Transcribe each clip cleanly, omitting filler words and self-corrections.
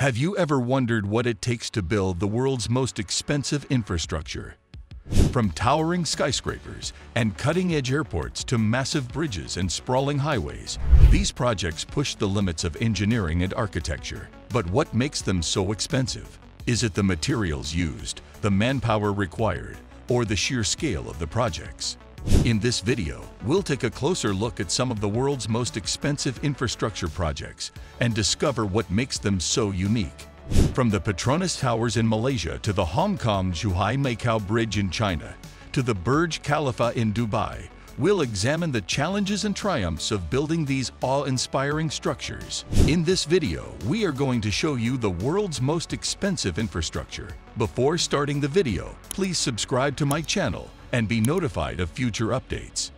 Have you ever wondered what it takes to build the world's most expensive infrastructure? From towering skyscrapers and cutting-edge airports to massive bridges and sprawling highways, these projects push the limits of engineering and architecture. But what makes them so expensive? Is it the materials used, the manpower required, or the sheer scale of the projects? In this video, we'll take a closer look at some of the world's most expensive infrastructure projects and discover what makes them so unique. From the Petronas Towers in Malaysia to the Hong Kong-Zhuhai-Macau Bridge in China to the Burj Khalifa in Dubai, we'll examine the challenges and triumphs of building these awe-inspiring structures. In this video, we are going to show you the world's most expensive infrastructure. Before starting the video, please subscribe to my channel and be notified of future updates.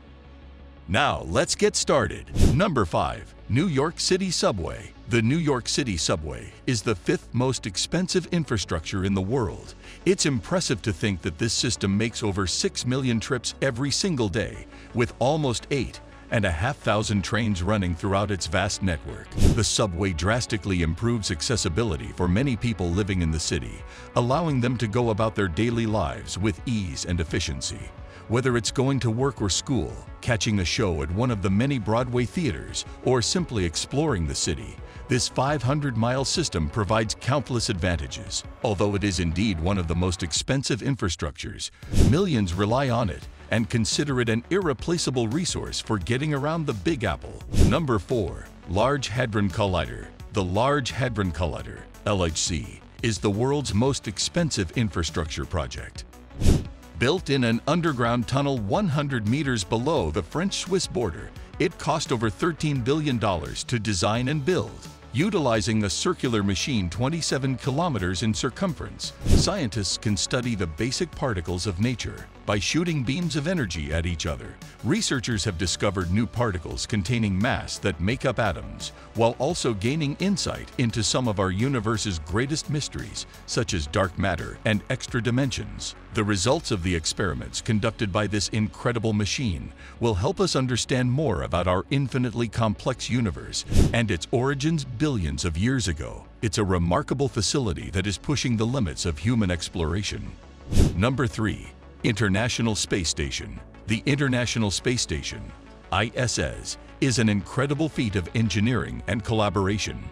Now, let's get started. Number 5. New York City Subway. The New York City Subway is the fifth most expensive infrastructure in the world. It's impressive to think that this system makes over 6 million trips every single day, with almost 8,500 trains running throughout its vast network. The subway drastically improves accessibility for many people living in the city, allowing them to go about their daily lives with ease and efficiency. Whether it's going to work or school, catching a show at one of the many Broadway theaters, or simply exploring the city, this 500-mile system provides countless advantages. Although it is indeed one of the most expensive infrastructures, millions rely on it and consider it an irreplaceable resource for getting around the Big Apple. Number 4. Large Hadron Collider. The Large Hadron Collider, LHC, is the world's most expensive infrastructure project. Built in an underground tunnel 100 meters below the French-Swiss border, it cost over $13 billion to design and build. Utilizing a circular machine 27 kilometers in circumference, scientists can study the basic particles of nature. By shooting beams of energy at each other, researchers have discovered new particles containing mass that make up atoms, while also gaining insight into some of our universe's greatest mysteries, such as dark matter and extra dimensions. The results of the experiments conducted by this incredible machine will help us understand more about our infinitely complex universe and its origins billions of years ago. It's a remarkable facility that is pushing the limits of human exploration. Number 3. International Space Station. The International Space Station, ISS, is an incredible feat of engineering and collaboration.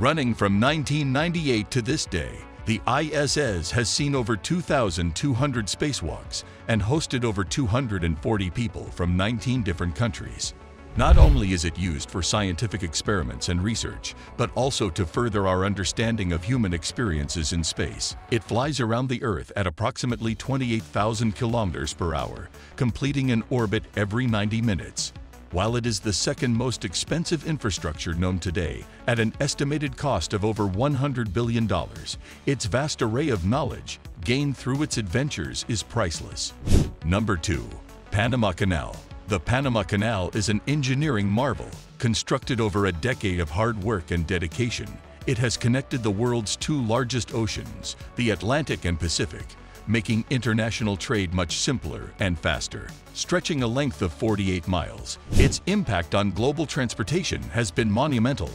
Running from 1998 to this day, the ISS has seen over 2,200 spacewalks and hosted over 240 people from 19 different countries. Not only is it used for scientific experiments and research, but also to further our understanding of human experiences in space. It flies around the Earth at approximately 28,000 kilometers per hour, completing an orbit every 90 minutes. While it is the second most expensive infrastructure known today, at an estimated cost of over $100 billion, its vast array of knowledge gained through its adventures is priceless. Number 2. Panama Canal. The Panama Canal is an engineering marvel, constructed over a decade of hard work and dedication. It has connected the world's two largest oceans, the Atlantic and Pacific, making international trade much simpler and faster. Stretching a length of 48 miles, its impact on global transportation has been monumental.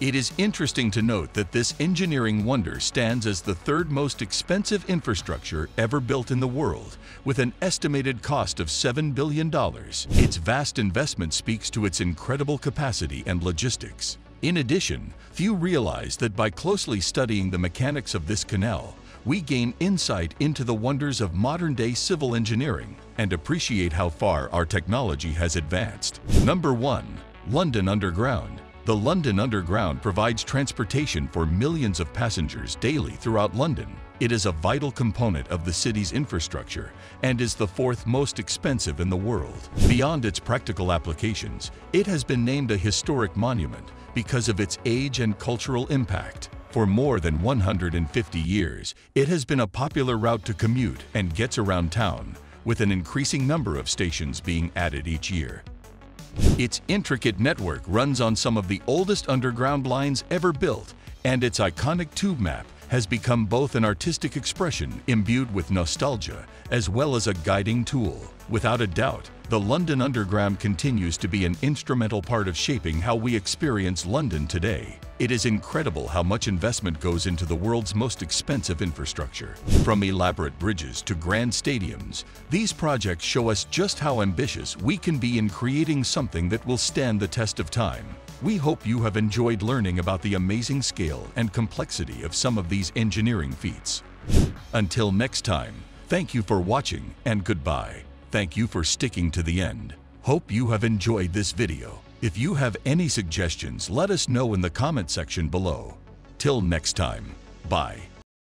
It is interesting to note that this engineering wonder stands as the third most expensive infrastructure ever built in the world, with an estimated cost of $7 billion. Its vast investment speaks to its incredible capacity and logistics. In addition, few realize that by closely studying the mechanics of this canal, we gain insight into the wonders of modern-day civil engineering and appreciate how far our technology has advanced. Number 1. London Underground. The London Underground provides transportation for millions of passengers daily throughout London. It is a vital component of the city's infrastructure and is the fourth most expensive in the world. Beyond its practical applications, it has been named a historic monument because of its age and cultural impact. For more than 150 years, it has been a popular route to commute and gets around town, with an increasing number of stations being added each year. Its intricate network runs on some of the oldest underground lines ever built, and its iconic tube map has become both an artistic expression imbued with nostalgia as well as a guiding tool. Without a doubt, The London Underground continues to be an instrumental part of shaping how we experience London today. It is incredible how much investment goes into the world's most expensive infrastructure. From elaborate bridges to grand stadiums, these projects show us just how ambitious we can be in creating something that will stand the test of time. We hope you have enjoyed learning about the amazing scale and complexity of some of these engineering feats. Until next time, thank you for watching and goodbye. Thank you for sticking to the end. Hope you have enjoyed this video. If you have any suggestions, let us know in the comment section below. Till next time, bye.